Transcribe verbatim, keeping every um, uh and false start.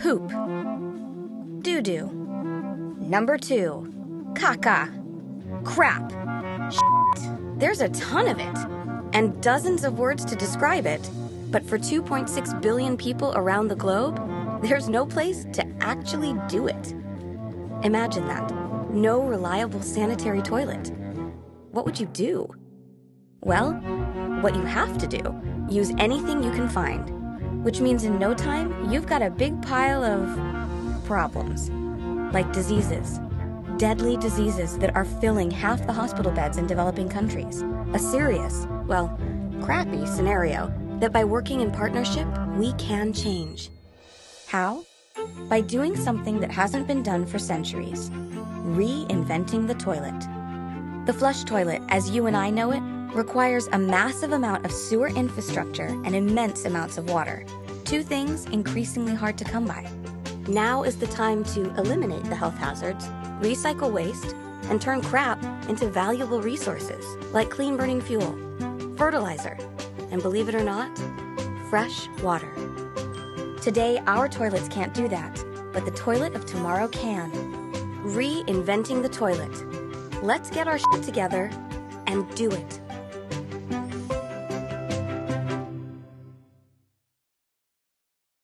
poop, doo-doo. Number two, caca, crap, shit. There's a ton of it, and dozens of words to describe it, but for two point six billion people around the globe, there's no place to actually do it. Imagine that. No reliable sanitary toilet. What would you do? Well, what you have to do, use anything you can find, which means in no time, you've got a big pile of problems, like diseases, deadly diseases that are filling half the hospital beds in developing countries. A serious, well, crappy scenario that by working in partnership, we can change. How? By doing something that hasn't been done for centuries. Reinventing the toilet. The flush toilet, as you and I know it, requires a massive amount of sewer infrastructure and immense amounts of water. Two things increasingly hard to come by. Now is the time to eliminate the health hazards, recycle waste, and turn crap into valuable resources like clean burning fuel, fertilizer, and believe it or not, fresh water. Today, our toilets can't do that, but the toilet of tomorrow can. Reinventing the toilet. Let's get our shit together and do it.